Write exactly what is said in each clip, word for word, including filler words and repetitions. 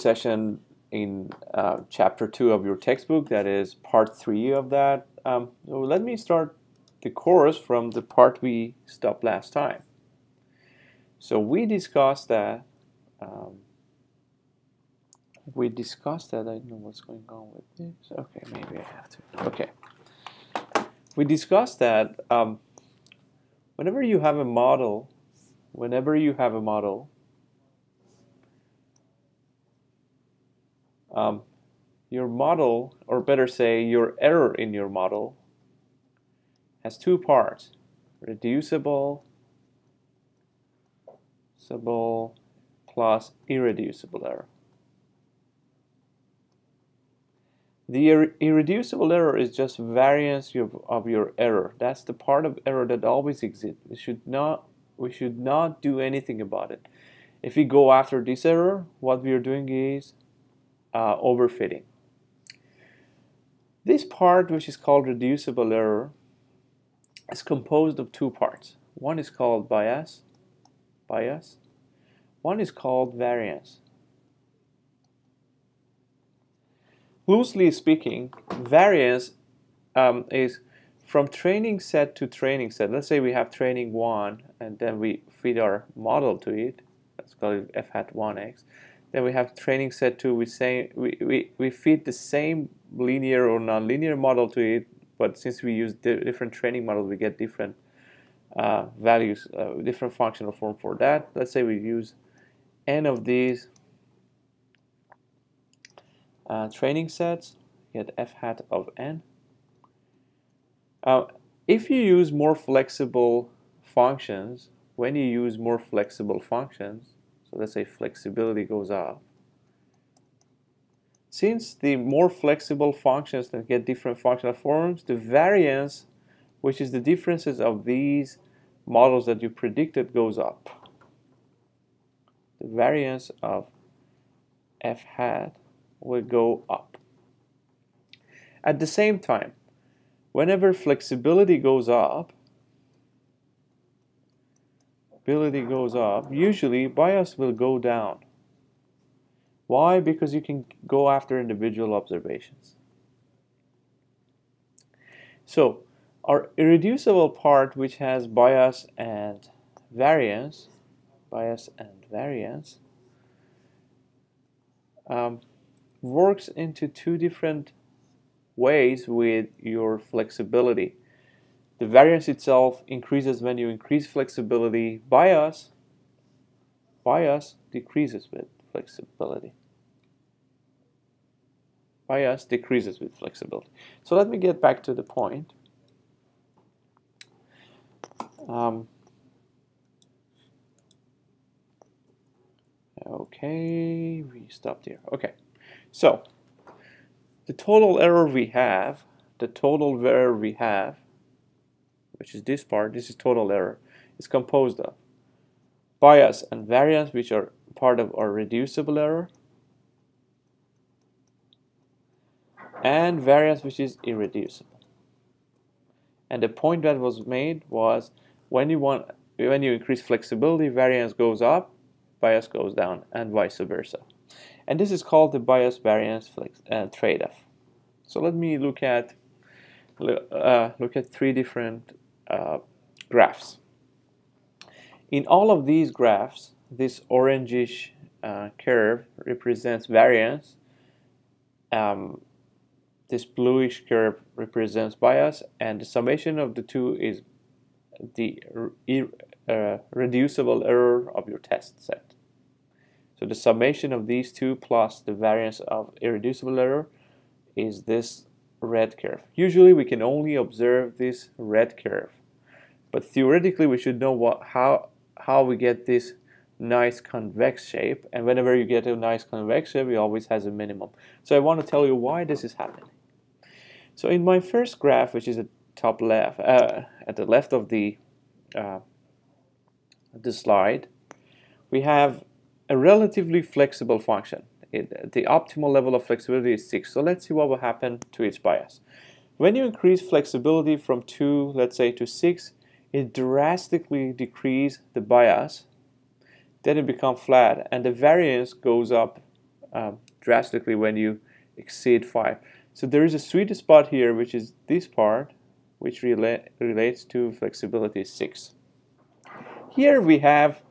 session in uh, chapter two of your textbook, that is part three of that. Um, so let me start the course from the part we stopped last time. So we discussed that. Um, we discussed that. I don't know what's going on with this. Okay, maybe I have to. Okay. We discussed that um, whenever you have a model, whenever you have a model, Um, your model, or better say, your error in your model has two parts, reducible plus irreducible error. The ir irreducible error is just variance of, of your error. That's the part of error that always exists. We should not, we should not do anything about it. If we go after this error, what we are doing is Uh, overfitting. This part, which is called reducible error, is composed of two parts. One is called bias, bias. One is called variance. Loosely speaking, variance um, is from training set to training set. Let's say we have training one, and then we feed our model to it. Let's call it f hat one x. Then we have training set two. We say we, we, we feed the same linear or nonlinear model to it, but since we use di different training models, we get different uh, values, uh, different functional form for that. Let's say we use n of these uh, training sets, get f hat of n. Uh, if you use more flexible functions, when you use more flexible functions, so let's say flexibility goes up. Since the more flexible functions that get different functional forms, the variance, which is the differences of these models that you predicted, goes up. The variance of f hat will go up. At the same time, whenever flexibility goes up, goes up, usually bias will go down. Why? Because you can go after individual observations. So our irreducible part, which has bias and variance, bias and variance, um, works into two different ways with your flexibility. The variance itself increases when you increase flexibility. Bias, bias decreases with flexibility. Bias decreases with flexibility. So let me get back to the point. Um, okay, we stopped here. Okay, so the total error we have, the total error we have, which is this part, this is total error, is composed of bias and variance, which are part of our reducible error, and variance, which is irreducible. And the point that was made was when you want, when you increase flexibility, variance goes up, bias goes down, and vice versa. And this is called the bias variance flex, uh, trade-off. So let me look at uh, look at three different Uh, graphs. In all of these graphs, this orangish uh, curve represents variance, um, this bluish curve represents bias, and the summation of the two is the ir uh, reducible error of your test set. So the summation of these two plus the variance of irreducible error is this red curve. Usually we can only observe this red curve, but theoretically we should know what, how, how we get this nice convex shape, and whenever you get a nice convex shape, it always has a minimum. So I want to tell you why this is happening. So in my first graph, which is at top left, uh, at the left of the, uh, the slide, we have a relatively flexible function. It, the optimal level of flexibility is six. So let's see what will happen to its bias. When you increase flexibility from two, let's say, to six, it drastically decreases the bias. Then it becomes flat, and the variance goes up uh, drastically when you exceed five. So there is a sweet spot here, which is this part, which rela relates to flexibility six. Here we have,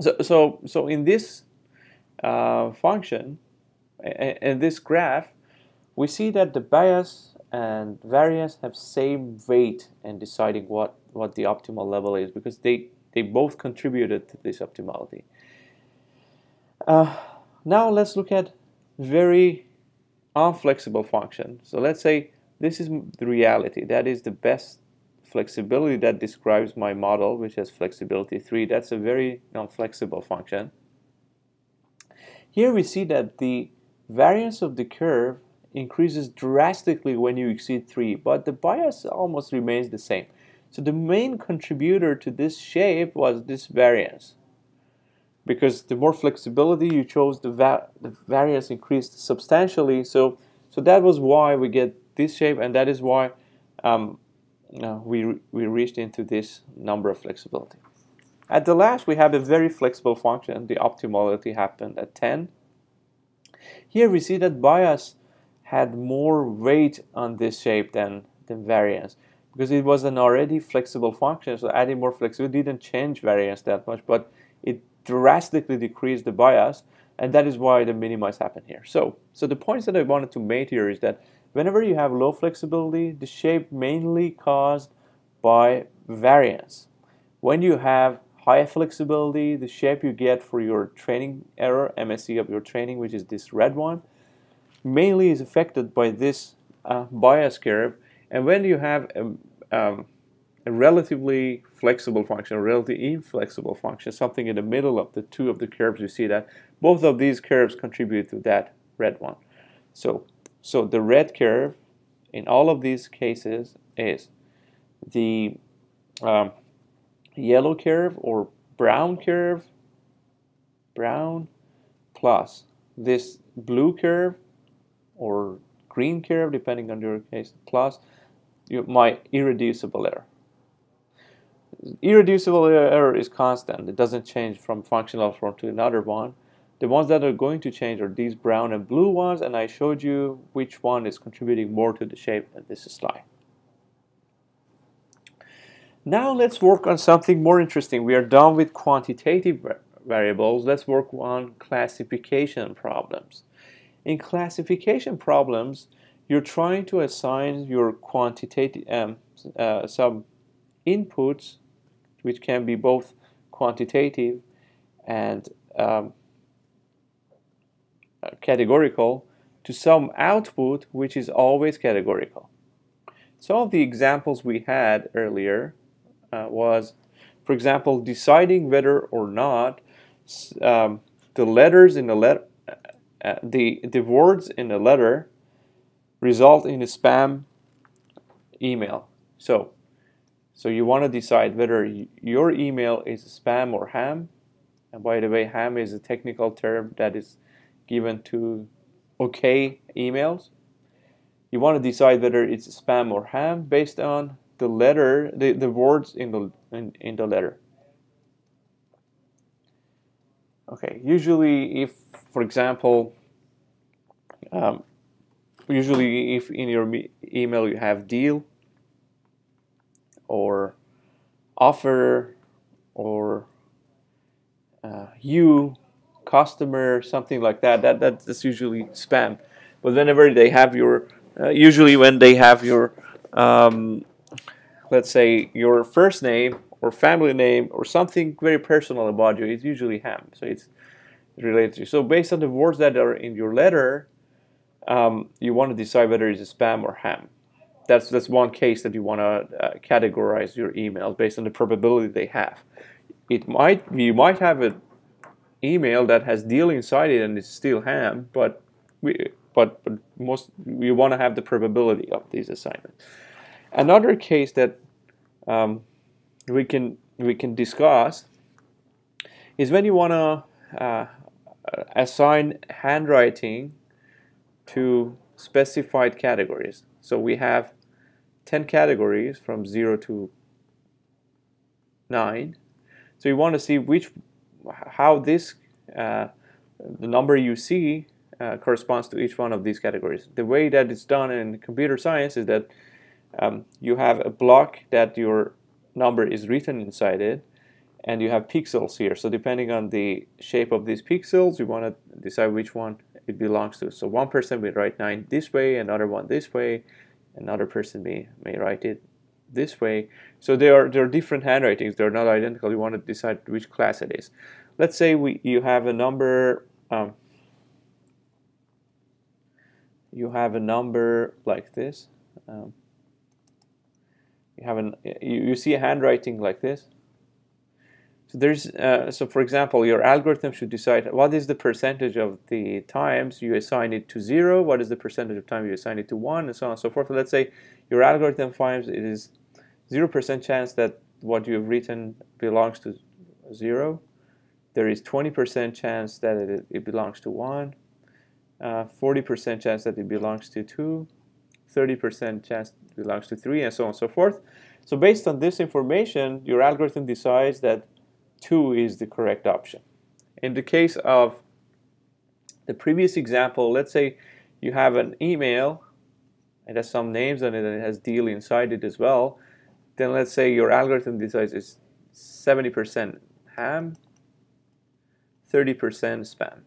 so so, so in this uh, function, in this graph, we see that the bias and variance have same weight in deciding what what the optimal level is, because they they both contributed to this optimality. Uh, now let's look at very unflexible function. So let's say this is the reality. That is the best flexibility that describes my model, which has flexibility three. That's a very non-flexible function. Here we see that the variance of the curve increases drastically when you exceed three, but the bias almost remains the same. So the main contributor to this shape was this variance, because the more flexibility you chose, the, va the variance increased substantially. So, so that was why we get this shape, and that is why um, uh, we, re we reached into this number of flexibility. At the last, we have a very flexible function. The optimality happened at ten. Here we see that bias had more weight on this shape than, than variance, because it was an already flexible function, so adding more flexibility didn't change variance that much, but it drastically decreased the bias, and that is why the minimize happened here. So, so the points that I wanted to make here is that whenever you have low flexibility, the shape mainly caused by variance. When you have high flexibility, the shape you get for your training error, M S E of your training, which is this red one, mainly is affected by this uh, bias curve. And when you have a, um, a relatively flexible function, a relatively inflexible function, something in the middle of the two of the curves, you see that both of these curves contribute to that red one. So, so the red curve in all of these cases is the um, yellow curve or brown curve, brown plus this blue curve or green curve, depending on your case, plus you, my irreducible error. Irreducible error is constant. It doesn't change from functional form to another one. The ones that are going to change are these brown and blue ones, and I showed you which one is contributing more to the shape in this slide. Now let's work on something more interesting. We are done with quantitative variables. Let's work on classification problems. In classification problems, you're trying to assign your quantitative um, uh, some inputs, which can be both quantitative and um, categorical, to some output which is always categorical. Some of the examples we had earlier uh, was, for example, deciding whether or not um, the letters in the letter Uh, the, the words in a letter result in a spam email. So, so you want to decide whether y your email is spam or ham. And by the way, ham is a technical term that is given to okay emails. You want to decide whether it's spam or ham based on the letter, the, the words in the, in, in the letter. Okay, usually if, for example, um, usually if in your me email you have deal or offer or uh, you, customer, something like that, that, that, that's usually spam. But whenever they have your, uh, usually when they have your, um, let's say your first name, or family name, or something very personal about you, it's usually ham. So it's related to you. So based on the words that are in your letter, um, you want to decide whether it's a spam or ham. That's, that's one case that you want to uh, categorize your email based on the probability they have. It might, you might have an email that has deal inside it and it's still ham, but, we, but, but most, you want to have the probability of these assignments. Another case that um, we can we can discuss is when you want to uh, assign handwriting to specified categories. So we have ten categories from zero to nine. So you want to see which how this uh, the number you see uh, corresponds to each one of these categories. The way that it's done in computer science is that um, you have a block that your number is written inside it, and you have pixels here. So depending on the shape of these pixels, you want to decide which one it belongs to. So one person will write nine this way, another one this way, another person may, may write it this way. So they are, they are different handwritings. They're not identical. You want to decide which class it is. Let's say we, you have a number um, you have a number like this. Um, you have an you, you see a handwriting like this. So there's uh, so for example, your algorithm should decide what is the percentage of the times you assign it to zero, what is the percentage of time you assign it to one, and so on and so forth. So let's say your algorithm finds it is zero percent chance that what you've written belongs to zero. There is twenty percent chance that it, it belongs to one, uh, forty percent chance that it belongs to two, thirty percent chance it belongs to three, and so on and so forth. So based on this information, your algorithm decides that two is the correct option. In the case of the previous example, let's say you have an email, it has some names on it and it has deal inside it as well. Then let's say your algorithm decides it's seventy percent ham, thirty percent spam.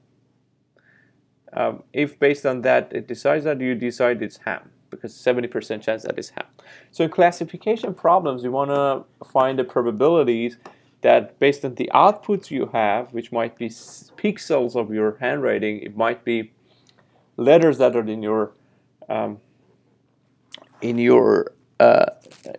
Um, if based on that it decides that, you decide it's ham, because seventy percent chance that is ham. So in classification problems, you want to find the probabilities that based on the outputs you have, which might be pixels of your handwriting, it might be letters that are in your um, in your uh,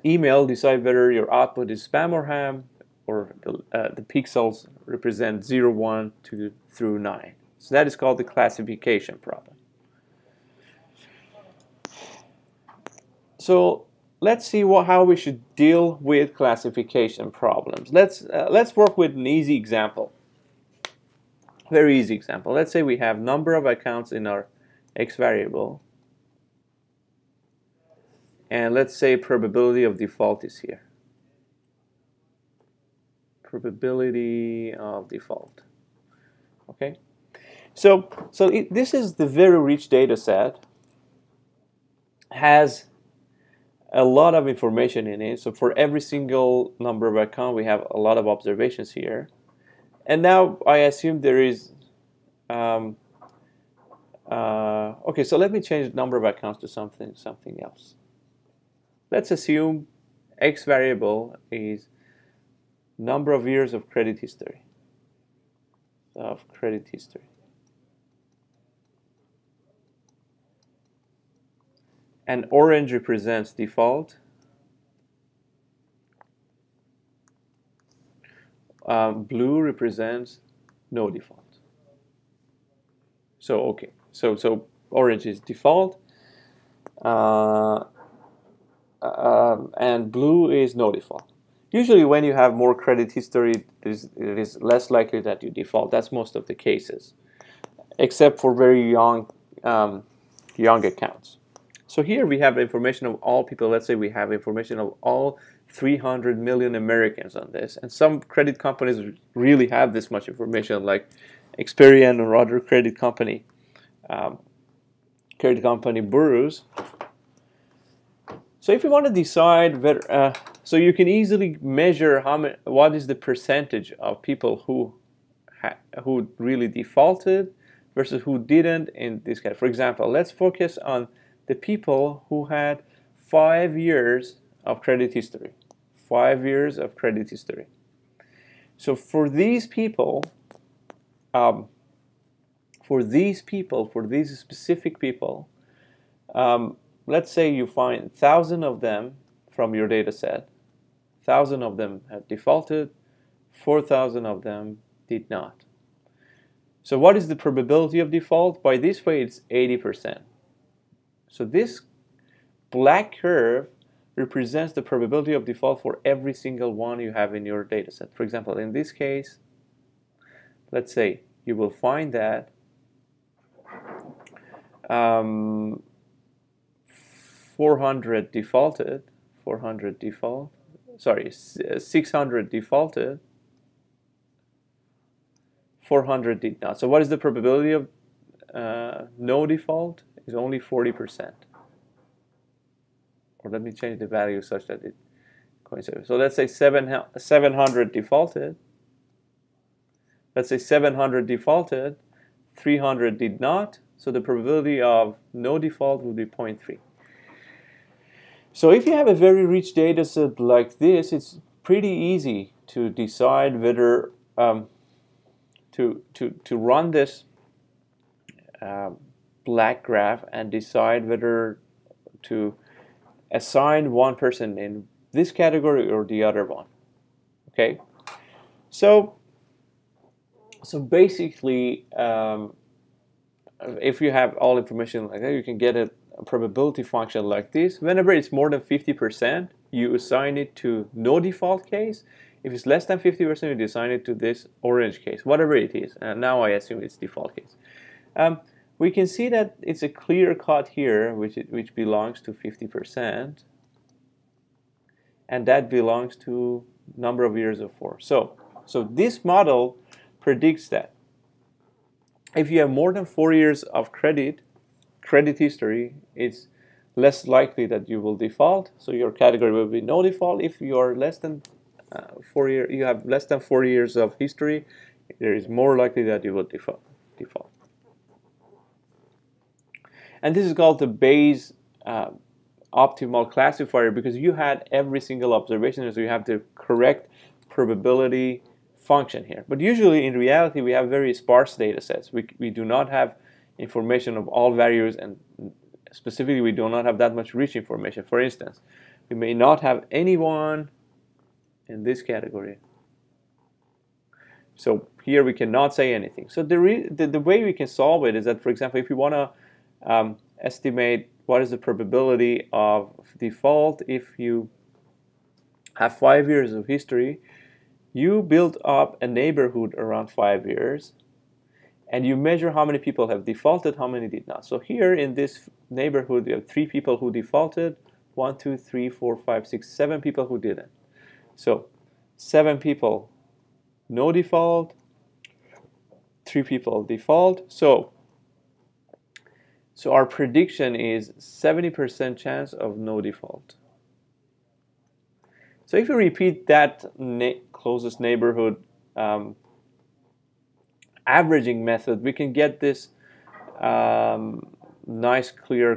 email, decide whether your output is spam or ham, or the, uh, the pixels represent zero, one, two, through nine. So that is called the classification problem. So let's see what, how we should deal with classification problems. Let's uh, let's work with an easy example, very easy example. Let's say we have number of accounts in our x variable, and let's say probability of default is here. Probability of default. Okay. So so it, this is the very rich data set. Has a lot of information in it. So for every single number of account, we have a lot of observations here. And now I assume there is, um, uh, okay, so let me change the number of accounts to something, something else. Let's assume X variable is number of years of credit history, of credit history. And orange represents default. Um, blue represents no default. So okay, so so orange is default, uh, um, and blue is no default. Usually, when you have more credit history, it is, it is less likely that you default. That's most of the cases, except for very young um, young accounts. So here we have information of all people. Let's say we have information of all three hundred million Americans on this. And some credit companies really have this much information, like Experian or other credit company, um, credit company bureaus. So if you want to decide whether, uh, so you can easily measure how many, what is the percentage of people who ha who really defaulted versus who didn't in this case. For example, let's focus on the people who had five years of credit history, five years of credit history. So for these people, um, for these people, for these specific people, um, let's say you find one thousand of them from your data set, one thousand of them have defaulted, four thousand of them did not. So what is the probability of default? By this way, it's eighty percent. So this black curve represents the probability of default for every single one you have in your data set. For example, in this case, let's say you will find that um, four hundred defaulted, four hundred default, sorry, six hundred defaulted, four hundred did not. So what is the probability of uh, no default is only forty percent. Or let me change the value such that it coincides. So let's say seven hundred defaulted. Let's say seven hundred defaulted, three hundred did not. So the probability of no default would be zero point three. So if you have a very rich data set like this, it's pretty easy to decide whether um, to, to, to run this uh, black graph and decide whether to assign one person in this category or the other one. Okay, so so basically, um, if you have all information like that, you can get a, a probability function like this. Whenever it's more than fifty percent, you assign it to no default case. If it's less than fifty percent, you assign it to this orange case, whatever it is. And now I assume it's default case. Um, we can see that it's a clear cut here, which it, which belongs to fifty percent, and that belongs to number of years of four. So so this model predicts that if you have more than four years of credit credit history, it's less likely that you will default. So your category will be no default. If you are less than uh, four year, you have less than four years of history, there is more likely that you will default. Default. And this is called the Bayes uh, optimal classifier because you had every single observation, so you have the correct probability function here. But usually, in reality, we have very sparse data sets. We, we do not have information of all values, and specifically, we do not have that much rich information. For instance, we may not have anyone in this category. So here, we cannot say anything. So the, re the, the way we can solve it is that, for example, if you want to Um, estimate what is the probability of default if you have five years of history, you build up a neighborhood around five years and you measure how many people have defaulted, how many did not. So here in this neighborhood you have three people who defaulted, one, two, three, four, five, six, seven people who didn't. So seven people no default, three people default. So So our prediction is seventy percent chance of no default. So if you repeat that ne closest neighborhood um, averaging method, we can get this um, nice clear,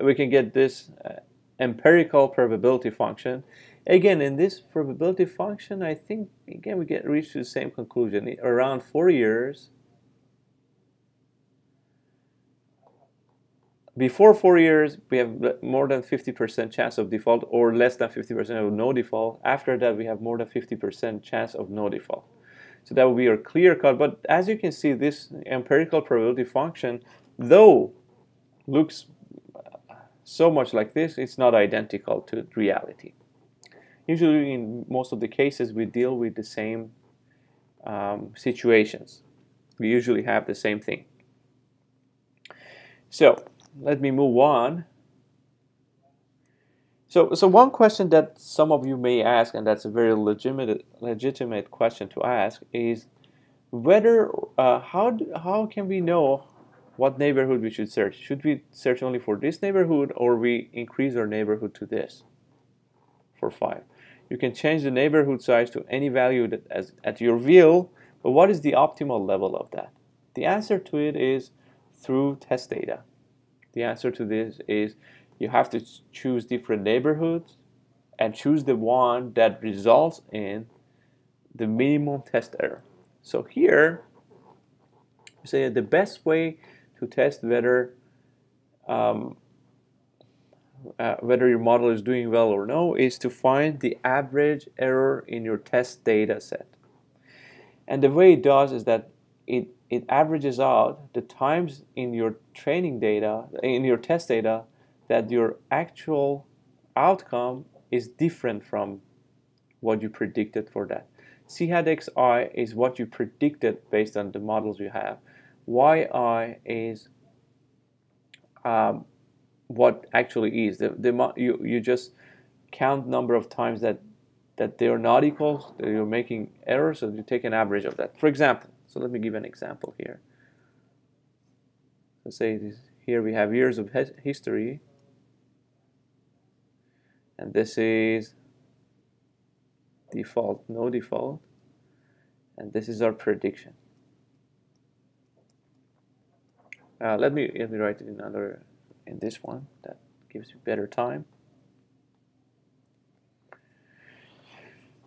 we can get this uh, empirical probability function. Again, in this probability function, I think, again, we get reached to the same conclusion. Around four years, Before four years, we have more than fifty percent chance of default or less than fifty percent of no default. After that, we have more than fifty percent chance of no default. So that would be our clear cut. But as you can see, this empirical probability function, though looks so much like this, it's not identical to reality. Usually, in most of the cases, we deal with the same um, situations. We usually have the same thing. So let me move on. So, so one question that some of you may ask, and that's a very legitimate, legitimate question to ask, is whether uh, how do, how can we know what neighborhood we should search? Should we search only for this neighborhood, or we increase our neighborhood to this for five? You can change the neighborhood size to any value that as at your will. But what is the optimal level of that? The answer to it is through test data. The answer to this is you have to choose different neighborhoods and choose the one that results in the minimum test error. So here, you say that the best way to test whether um, uh, whether your model is doing well or no is to find the average error in your test data set. And the way it does is that it it averages out the times in your training data, in your test data, that your actual outcome is different from what you predicted for that. C hat X I is what you predicted based on the models you have. Y I is um, what actually is. The, the, you, you just count number of times that, that they are not equal, that you're making errors, so you take an average of that. For example, so let me give an example here. Let's say this, here we have years of history, and this is default, no default, and this is our prediction. Uh, let me let me write it in another in this one that gives you better time.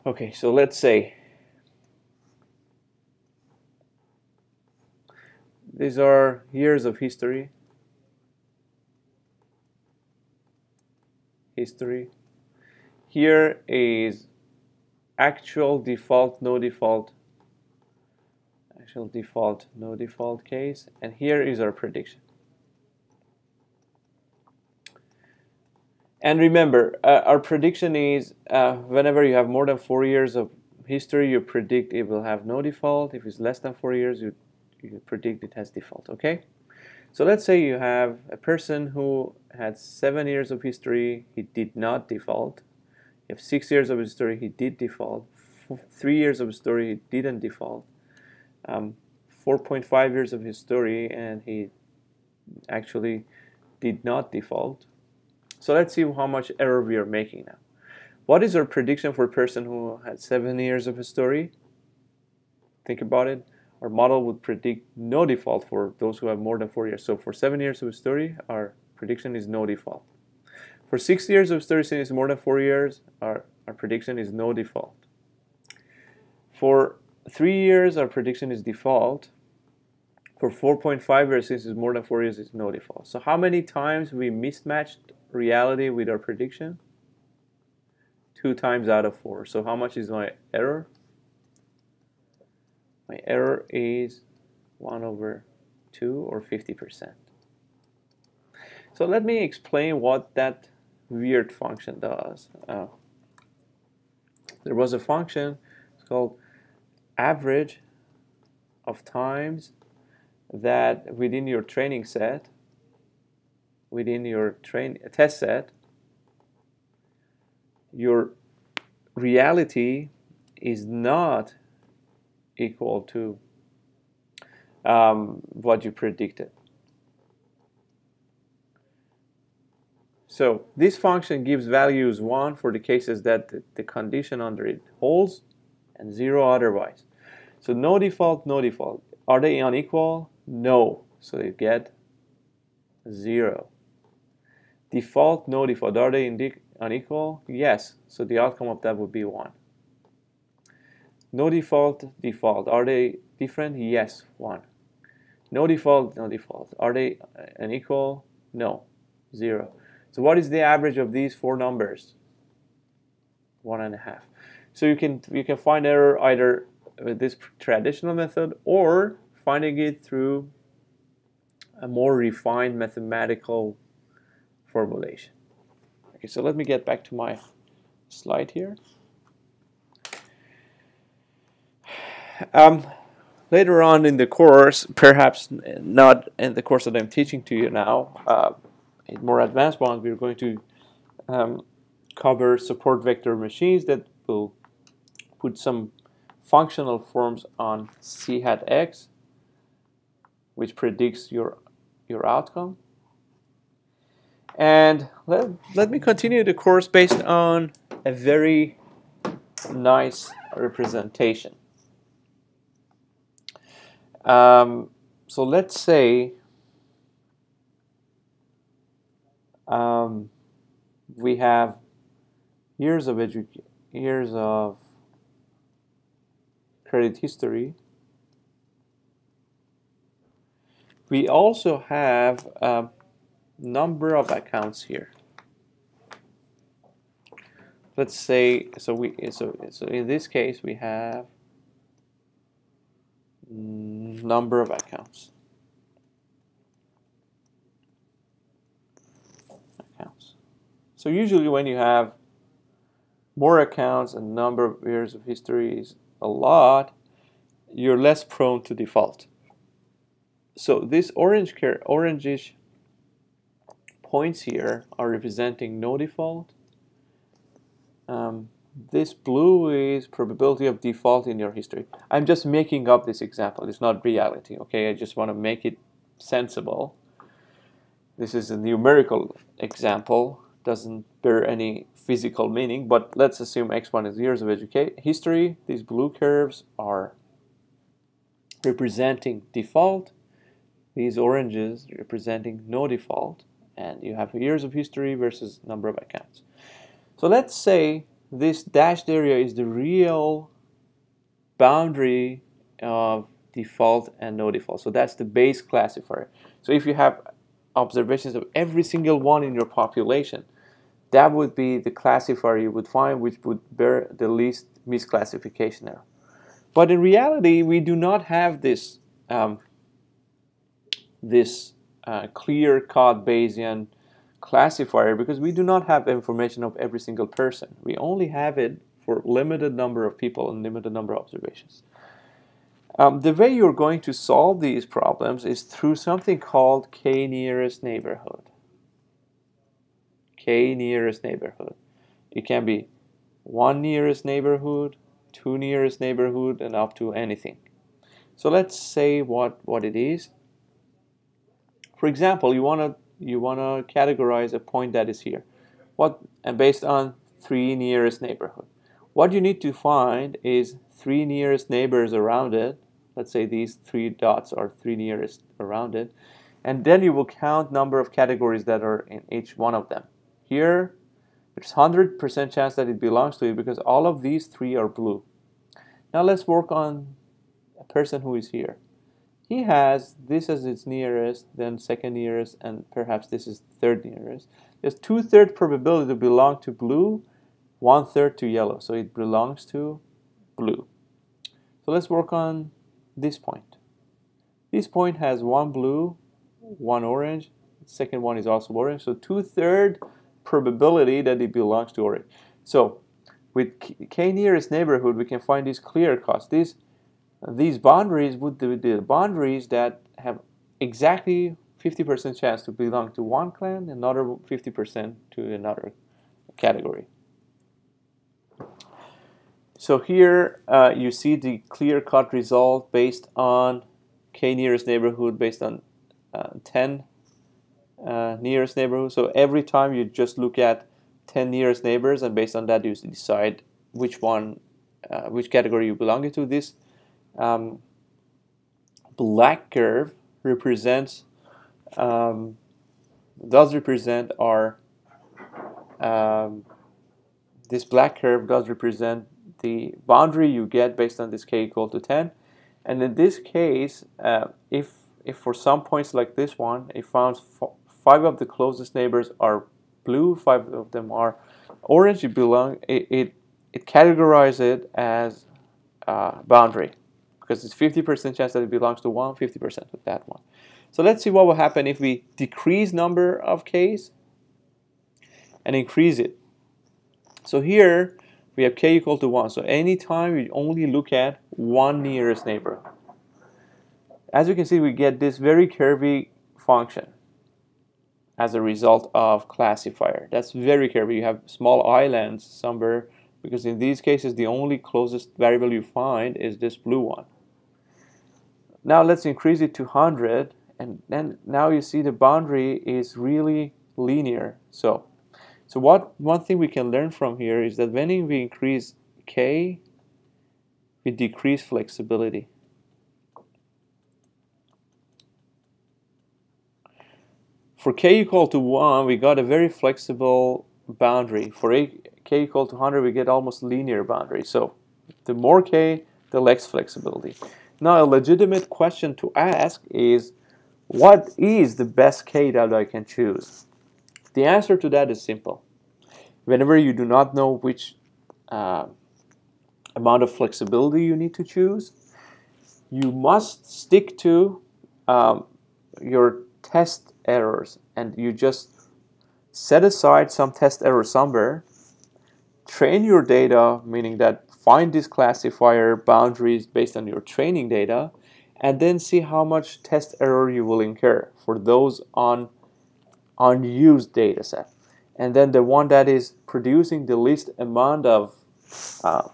Okay, so let's say these are years of history, history. Here is actual default, no default, actual default, no default case, and here is our prediction. And remember, uh, our prediction is uh, whenever you have more than four years of history, you predict it will have no default. If it's less than four years, you, you predict it has default, okay? So let's say you have a person who had seven years of history, he did not default. You have six years of history, he did default. F three years of history, he didn't default. Um, four point five years of history, and he actually did not default. So let's see how much error we are making now. What is our prediction for a person who had seven years of history? Think about it. Our model would predict no default for those who have more than four years. So for seven years of history, our prediction is no default. For six years of history, since it's more than four years, our, our prediction is no default. For three years, our prediction is default. For four point five years, since it's more than four years, it's no default. So how many times we mismatched reality with our prediction? Two times out of four. So how much is my error? My error is one over two, or fifty percent. So let me explain what that weird function does. Uh, there was a function, it's called average of times that within your training set, within your train test set, your reality is not equal to um, what you predicted. So this function gives values one for the cases that the, the condition under it holds, and zero otherwise. So no default, no default. Are they unequal? No. So you get zero. Default, no default. Are they indeed unequal? Yes. So the outcome of that would be one. No default, default. Are they different? Yes, one. No default, no default. Are they unequal? No, zero. So what is the average of these four numbers? One and a half. So you can you can find error either with this traditional method or finding it through a more refined mathematical formulation. Okay, so let me get back to my slide here. Um, later on in the course, perhaps not in the course that I'm teaching to you now, uh, in more advanced ones, we're going to um, cover support vector machines that will put some functional forms on C hat X, which predicts your your outcome. And let, let me continue the course based on a very nice representation. Um, so let's say um, we have years of education, years of credit history. We also have a number of accounts here. Let's say so. We so so in this case we have number of accounts. Accounts. So usually when you have more accounts and number of years of history is a lot, you're less prone to default. So this orange care orangish points here are representing no default. Um, this blue is probability of default in your history. I'm just making up this example, it's not reality, okay? I just want to make it sensible. This is a numerical example, doesn't bear any physical meaning, but let's assume x one is years of education history. These blue curves are representing default, these oranges representing no default, and you have years of history versus number of accounts. So let's say this dashed area is the real boundary of default and no default. So that's the Bayes classifier. So if you have observations of every single one in your population, that would be the classifier you would find which would bear the least misclassification error. But in reality, we do not have this um, this uh, clear-cut Bayesian classifier because we do not have information of every single person. We only have it for limited number of people and limited number of observations. Um, the way you're going to solve these problems is through something called K nearest neighborhood. K nearest neighborhood. It can be one nearest neighborhood, two nearest neighborhood, and up to anything. So let's say what what it is. For example, you wanna you wanna categorize a point that is here. What and based on three nearest neighborhood. What you need to find is three nearest neighbors around it. Let's say these three dots are three nearest around it, and then you will count number of categories that are in each one of them. Here, there's one hundred percent chance that it belongs to you because all of these three are blue. Now let's work on a person who is here. He has this as its nearest, then second nearest, and perhaps this is third nearest. There's two-thirds probability to belong to blue, one-third to yellow, so it belongs to blue. So let's work on this point. This point has one blue, one orange, the second one is also orange, so two-thirds probability that it belongs to orange. So with K nearest neighborhood, we can find these clear cuts. These, these boundaries would be the boundaries that have exactly fifty percent chance to belong to one clan, another fifty percent to another category. So here uh, you see the clear-cut result based on K nearest neighborhood, based on uh, ten uh, nearest neighborhoods. So every time you just look at ten nearest neighbors, and based on that you decide which one, uh, which category you belong to. This um, black curve represents um, does represent our um, this black curve does represent the boundary you get based on this K equal to ten, and in this case, uh, if if for some points like this one, it found five of the closest neighbors are blue, five of them are orange. It belong it it, it categorizes it as uh, boundary because it's fifty percent chance that it belongs to one, fifty percent to that one. So let's see what will happen if we decrease number of K's and increase it. So here we have K equal to one, so anytime we only look at one nearest neighbor. As you can see, we get this very curvy function as a result of classifier. That's very curvy. You have small islands somewhere because in these cases the only closest variable you find is this blue one. Now let's increase it to one hundred, and then now you see the boundary is really linear. So So what one thing we can learn from here is that when we increase K, we decrease flexibility. For K equal to one, we got a very flexible boundary. For K equal to one hundred, we get almost linear boundary. So the more K, the less flexibility. Now a legitimate question to ask is, what is the best K that I can choose? The answer to that is simple. Whenever you do not know which uh, amount of flexibility you need to choose, you must stick to um, your test errors, and you just set aside some test error somewhere, train your data, meaning that find this classifier boundaries based on your training data, and then see how much test error you will incur for those on unused data set, and then the one that is producing the least amount of uh,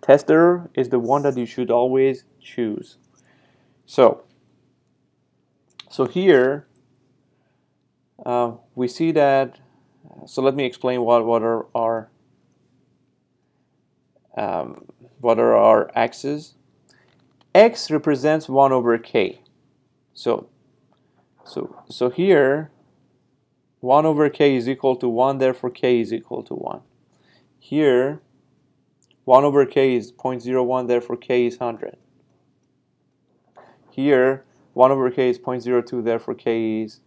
test error is the one that you should always choose. So so here uh, we see that. So let me explain what what are our um, what are our axes. X represents one over k. So so so here one over k is equal to one, therefore k is equal to one. Here one over k is zero point zero one, therefore k is one hundred. Here one over k is zero point zero two, therefore k is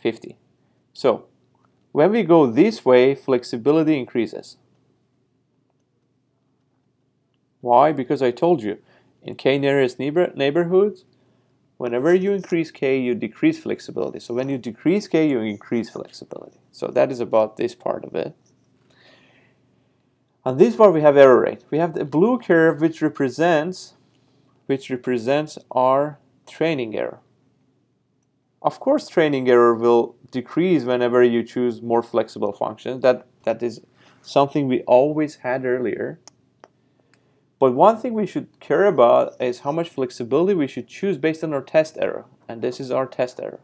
fifty. So when we go this way, flexibility increases. Why? Because I told you, in k nearest neighbor neighborhoods, whenever you increase k, you decrease flexibility. So when you decrease k, you increase flexibility. So that is about this part of it. On this part, we have error rate. We have the blue curve, which represents, which represents our training error. Of course, training error will decrease whenever you choose more flexible functions. That that is something we always had earlier. But one thing we should care about is how much flexibility we should choose based on our test error. And this is our test error.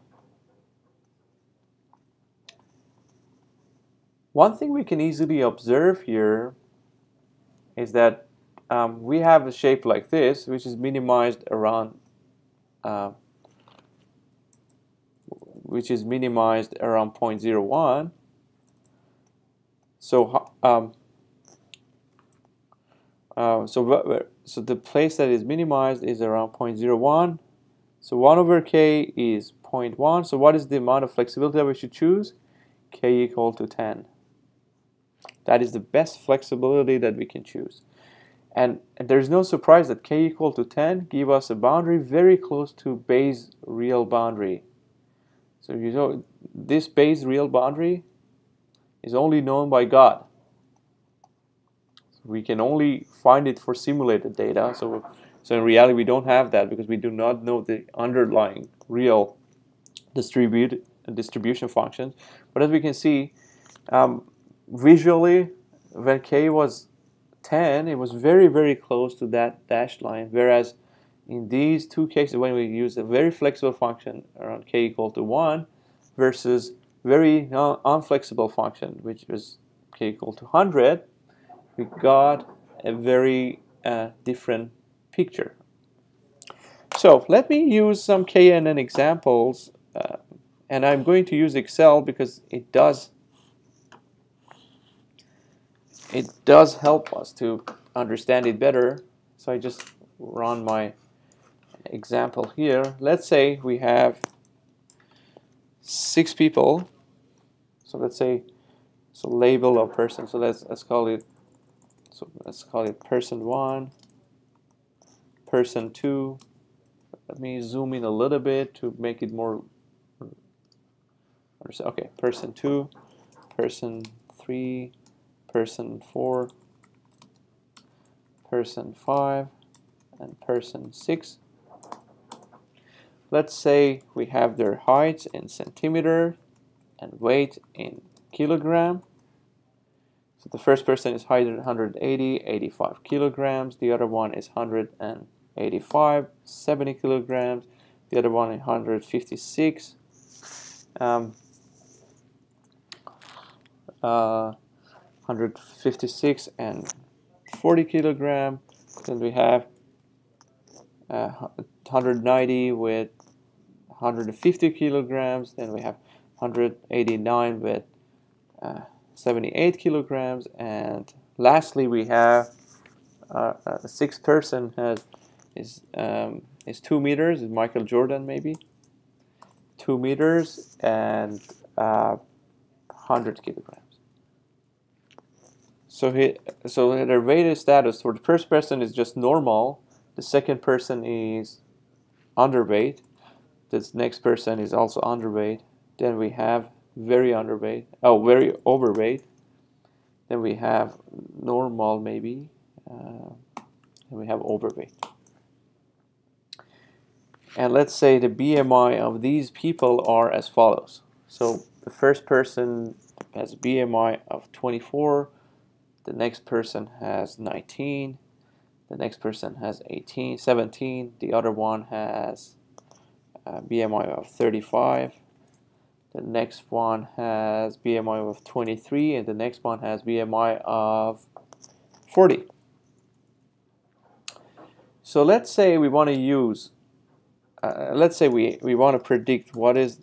One thing we can easily observe here is that um, we have a shape like this, which is minimized around uh, which is minimized around zero point zero one. So um, Uh, so, so the place that is minimized is around zero point zero one. So one over k is zero point one. So what is the amount of flexibility that we should choose? K equal to ten. That is the best flexibility that we can choose. And, and there's no surprise that k equal to ten give us a boundary very close to Bayes' real boundary. So you know this Bayes' real boundary is only known by God. We can only find it for simulated data, so so in reality we don't have that because we do not know the underlying real distribute distribution functions. But as we can see, um, visually, when k was ten, it was very very close to that dashed line. Whereas in these two cases, when we use a very flexible function around k equal to one, versus very non unflexible function, which was k equal to one hundred. We got a very uh, different picture. So let me use some K N N examples, uh, and I'm going to use Excel because it does it does help us to understand it better. So I just run my example here. Let's say we have six people. So let's say so label a person. So let's let's call it. So let's call it person one, person two. Let me zoom in a little bit to make it more. Okay, person two, person three, person four, person five, and person six. Let's say we have their heights in centimeter and weight in kilogram. The first person is one hundred eighty, eighty-five kilograms. The other one is one hundred eighty-five, seventy kilograms. The other one is one hundred fifty-six. Um, uh, one hundred fifty-six and forty kilogram. Then we have uh, one hundred ninety with one hundred fifty kilograms. Then we have one hundred eighty-nine with uh, seventy-eight kilograms, and lastly we have uh, a sixth person has is um, is two meters. Is Michael Jordan maybe? Two meters and uh, one hundred kilograms. So he so their weighted status for the first person is just normal. The second person is underweight. This next person is also underweight. Then we have very underweight, oh, very overweight. Then we have normal maybe, uh, and we have overweight. And let's say the B M I of these people are as follows. So the first person has B M I of twenty-four, the next person has nineteen, the next person has eighteen, seventeen, the other one has a B M I of thirty-five, The next one has B M I of twenty-three, and the next one has B M I of forty. So let's say we want to use, uh, let's say we, we want to predict what is,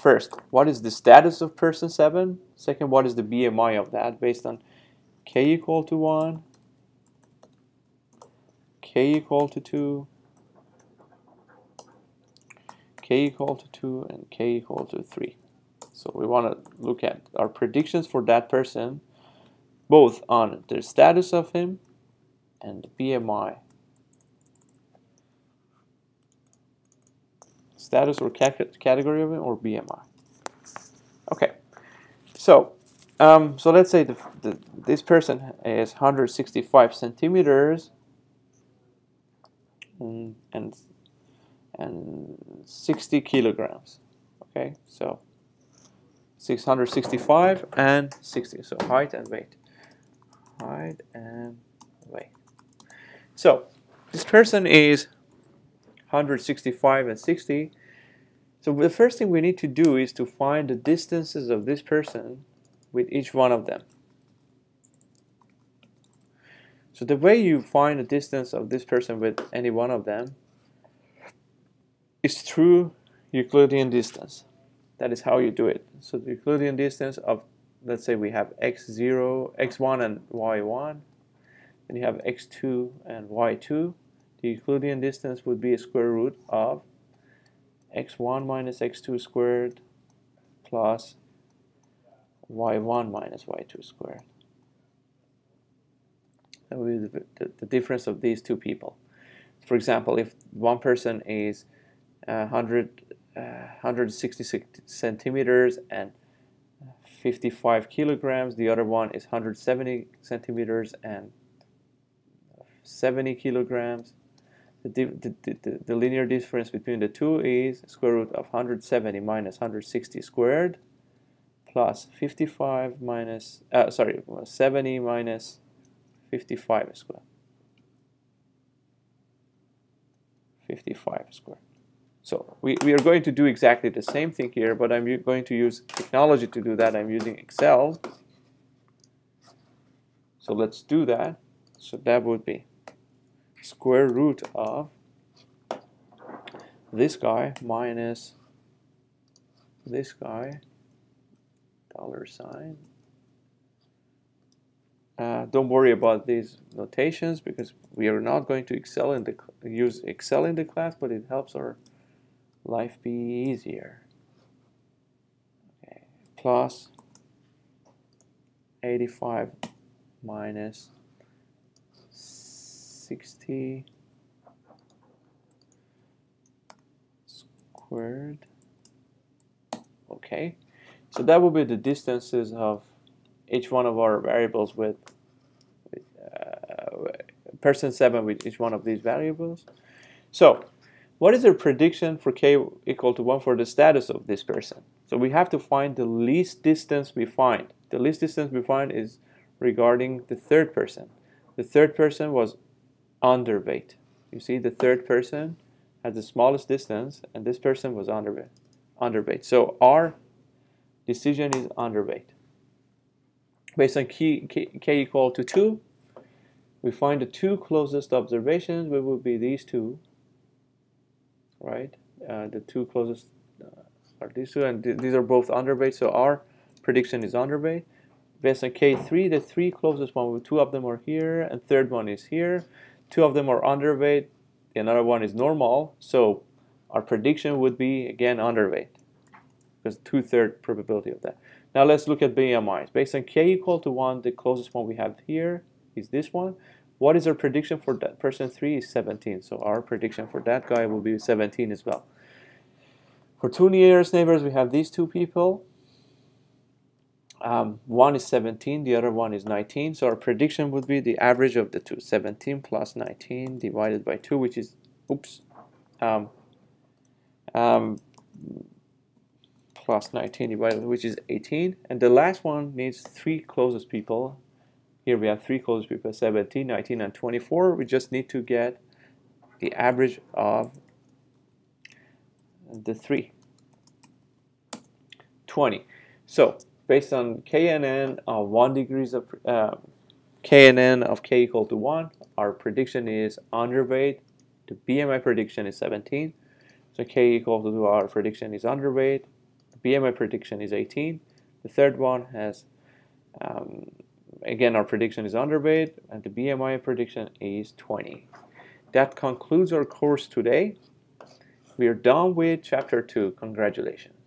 first, what is the status of person seven? Second, what is the B M I of that based on k equal to one, k equal to two, k equal to two, and k equal to three. So we want to look at our predictions for that person, both on the status of him and B M I. Status or category of him or B M I. Okay, so um, so let's say the, the, this person is one hundred sixty-five centimeters and, and and sixty kilograms. Okay, so six hundred sixty-five and sixty. So height and weight. Height and weight. So this person is one hundred sixty-five and sixty. So the first thing we need to do is to find the distances of this person with each one of them. So the way you find the distance of this person with any one of them is through Euclidean distance. That is how you do it. So the Euclidean distance of, let's say we have x zero, x one and y one, then you have x two and y two. The Euclidean distance would be a square root of x one minus x two squared plus y one minus y two squared. That would be the, the, the difference of these two people. For example, if one person is uh, one hundred, uh, one hundred sixty-six centimeters and fifty-five kilograms, the other one is one hundred seventy centimeters and seventy kilograms. The, the, the, the linear difference between the two is square root of one hundred seventy minus one hundred sixty squared plus fifty-five minus, uh, sorry, seventy minus fifty-five squared. fifty-five squared. So we, we are going to do exactly the same thing here, but I'm going to use technology to do that. I'm using Excel. So let's do that. So that would be square root of this guy minus this guy, dollar sign. Uh, don't worry about these notations because we are not going to excel in the use Excel in the class, but it helps our life be easier. Okay, plus eighty-five minus sixty squared. Okay, so that will be the distances of each one of our variables with, with uh, person seven with each one of these variables. So what is the prediction for k equal to one for the status of this person? So we have to find the least distance we find. The least distance we find is regarding the third person. The third person was underweight. You see, the third person has the smallest distance, and this person was underweight. Underweight. So our decision is underweight. Based on k, k, k equal to two, we find the two closest observations, which will be these two, right? Uh, the two closest uh, are these two, and th these are both underweight, so our prediction is underweight. Based on k three, the three closest one, two of them are here, and third one is here. Two of them are underweight, another one is normal, so our prediction would be, again, underweight. There's two-thirds probability of that. Now let's look at B M Is. Based on k equal to one, the closest one we have here is this one. What is our prediction for that person three is seventeen, so our prediction for that guy will be seventeen as well. For two nearest neighbors, we have these two people. Um, one is seventeen, the other one is nineteen, so our prediction would be the average of the two, seventeen plus nineteen divided by two, which is, oops, um, um, plus nineteen divided, which is eighteen, and the last one needs three closest people. Here we have three closest people, seventeen, nineteen, and twenty-four. We just need to get the average of the three. twenty. So based on K N N of one degrees of uh, K N N of k equal to one, our prediction is underweight. The B M I prediction is seventeen. So k equal to two, our prediction is underweight. The B M I prediction is eighteen. The third one has, um, again, our prediction is underweight, and the B M I prediction is twenty. That concludes our course today. We are done with chapter two. Congratulations.